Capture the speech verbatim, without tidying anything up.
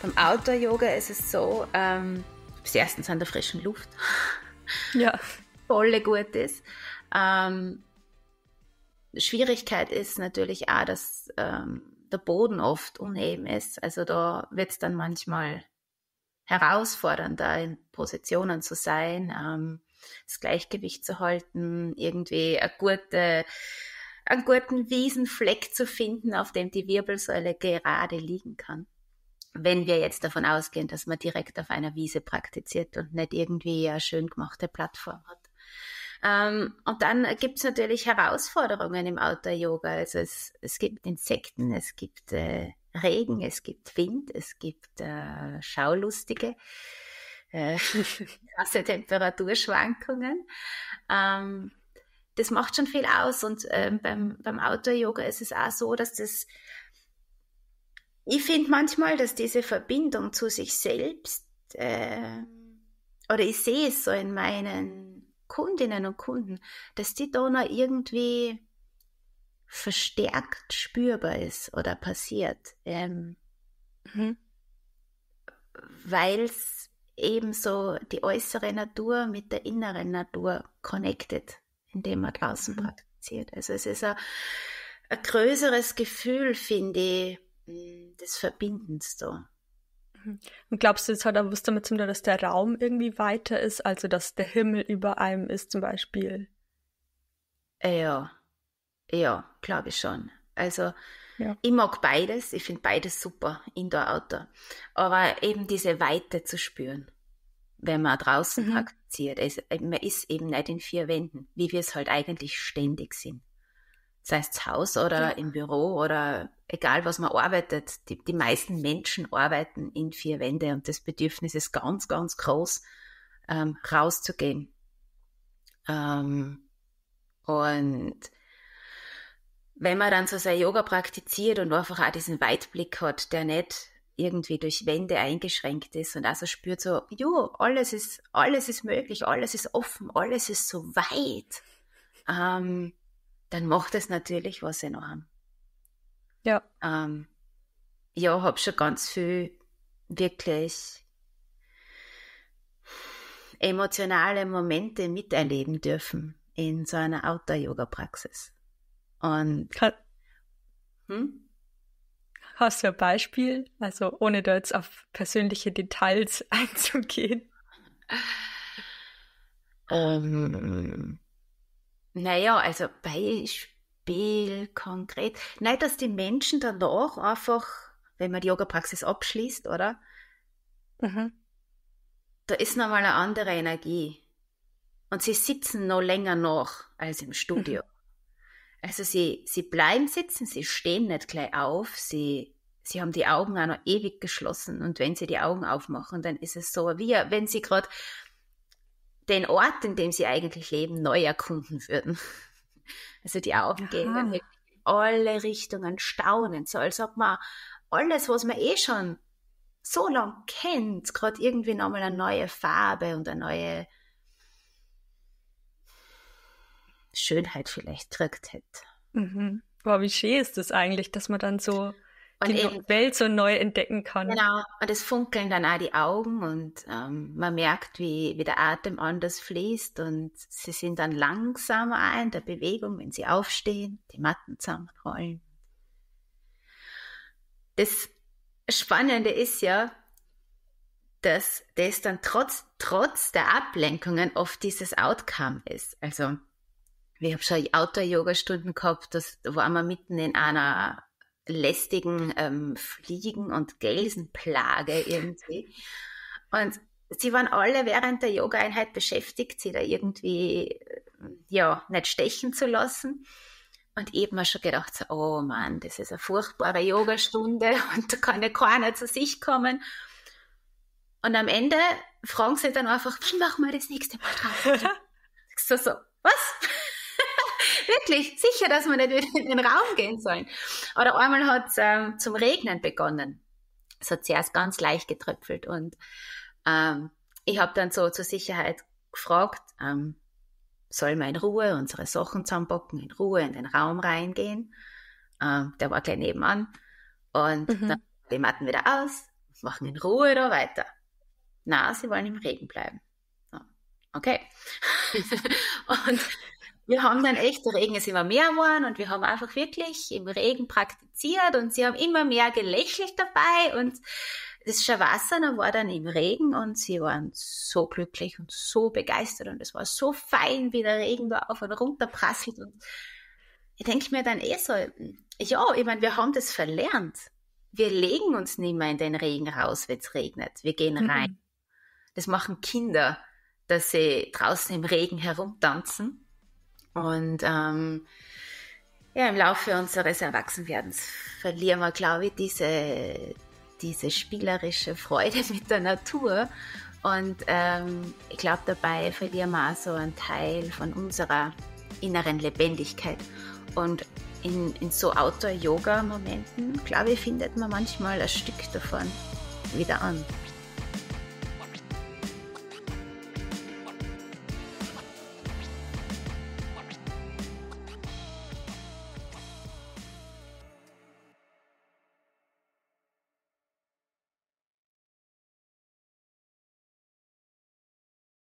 Beim Outdoor-Yoga ist es so, ähm, bis erstens an der frischen Luft, ja, voll gut ist. Ähm, Schwierigkeit ist natürlich auch, dass ähm, der Boden oft uneben ist. Also da wird es dann manchmal herausfordernder, in Positionen zu sein, ähm, das Gleichgewicht zu halten, irgendwie eine gute, einen guten Wiesenfleck zu finden, auf dem die Wirbelsäule gerade liegen kann. Wenn wir jetzt davon ausgehen, dass man direkt auf einer Wiese praktiziert und nicht irgendwie eine schön gemachte Plattform hat. Ähm, und dann gibt es natürlich Herausforderungen im Outdoor-Yoga. Also es, es gibt Insekten, es gibt äh, Regen, es gibt Wind, es gibt äh, schaulustige, äh, krasse Temperaturschwankungen. Ähm, das macht schon viel aus. Und äh, beim, beim Outdoor-Yoga ist es auch so, dass das... Ich finde manchmal, dass diese Verbindung zu sich selbst, äh, oder ich sehe es so in meinen Kundinnen und Kunden, dass die da noch irgendwie verstärkt spürbar ist oder passiert. Ähm, mhm. Weil es eben so die äußere Natur mit der inneren Natur connected, indem man draußen mhm. praktiziert. Also es ist ein, ein größeres Gefühl, finde ich, des Verbindens da. Und glaubst du, es hat auch was damit zu tun, dass der Raum irgendwie weiter ist, also dass der Himmel über einem ist zum Beispiel? Ja, ja, glaube ich schon. Also ja. Ich mag beides, ich finde beides super, Indoor, Outdoor. Aber eben diese Weite zu spüren, wenn man draußen mhm. praktiziert, es, man ist eben nicht in vier Wänden, wie wir es halt eigentlich ständig sind. Sei es zu Hause oder ja. im Büro oder egal, was man arbeitet. Die, die meisten Menschen arbeiten in vier Wände und das Bedürfnis ist ganz, ganz groß, ähm, rauszugehen. Ähm, und wenn man dann so sein Yoga praktiziert und einfach auch diesen Weitblick hat, der nicht irgendwie durch Wände eingeschränkt ist und also spürt so, jo, alles ist, alles ist möglich, alles ist offen, alles ist so weit, ähm, dann macht es natürlich was in einem. Ja. Ähm, ja, habe schon ganz viel wirklich emotionale Momente miterleben dürfen in so einer Outdoor-Yoga-Praxis. Und Kann, hm? Hast du ein Beispiel? Also ohne da jetzt auf persönliche Details einzugehen. Ähm... Naja, also Beispiel konkret. Nein, dass die Menschen danach einfach, wenn man die Yoga-Praxis abschließt, oder? Mhm. Da ist nochmal eine andere Energie. Und sie sitzen noch länger nach als im Studio. Mhm. Also sie, sie bleiben sitzen, sie stehen nicht gleich auf, sie, sie haben die Augen auch noch ewig geschlossen. Und wenn sie die Augen aufmachen, dann ist es so, wie wenn sie gerade den Ort, in dem sie eigentlich leben, neu erkunden würden. Also die Augen gehen dann in alle Richtungen, staunen, so als ob man alles, was man eh schon so lang kennt, gerade irgendwie nochmal eine neue Farbe und eine neue Schönheit vielleicht gekriegt hätte. Mhm. Wow, wie schön ist das eigentlich, dass man dann so und die eben, Welt so neu entdecken kann. Genau, und es funkeln dann auch die Augen und ähm, man merkt, wie, wie der Atem anders fließt und sie sind dann langsamer auch in der Bewegung, wenn sie aufstehen, die Matten zusammenrollen. Das Spannende ist ja, dass das dann trotz, trotz der Ablenkungen oft dieses Outcome ist. Also ich habe schon Outdoor-Yoga-Stunden gehabt, das war man mitten in einer lästigen ähm, Fliegen- und Gelsenplage irgendwie. Und sie waren alle während der Yoga-Einheit beschäftigt, sie da irgendwie ja nicht stechen zu lassen. Und ich habe mir schon gedacht, so, oh Mann, das ist eine furchtbare Yogastunde und da kann ja keiner zu sich kommen. Und am Ende fragen sie dann einfach, was machen wir das nächste Mal drauf? so, so, was? Wirklich, sicher, dass wir nicht wieder in den Raum gehen sollen. Oder einmal hat es ähm, zum Regnen begonnen. Es hat zuerst ganz leicht getröpfelt. Und ähm, ich habe dann so zur Sicherheit gefragt, ähm, sollen wir in Ruhe unsere Sachen zusammenpacken, in Ruhe in den Raum reingehen? Ähm, der war gleich nebenan. Und mhm. dann die Matten wieder aus, machen in Ruhe da weiter. Na, sie wollen im Regen bleiben. Okay. Und wir haben dann echt, der Regen ist immer mehr geworden und wir haben einfach wirklich im Regen praktiziert und sie haben immer mehr gelächelt dabei und das Shavasana war dann im Regen und sie waren so glücklich und so begeistert und es war so fein, wie der Regen da auf und runter prasselt. Und ich denke mir dann eh so, ja, ich meine, wir haben das verlernt. Wir legen uns nicht mehr in den Regen raus, wenn es regnet. Wir gehen rein. Mhm. Das machen Kinder, dass sie draußen im Regen herumtanzen. Und ähm, ja, im Laufe unseres Erwachsenwerdens verlieren wir, glaube ich, diese, diese spielerische Freude mit der Natur. Und ähm, ich glaube, dabei verlieren wir auch so einen Teil von unserer inneren Lebendigkeit. Und in, in so Outdoor-Yoga-Momenten, glaube ich, findet man manchmal ein Stück davon wieder an.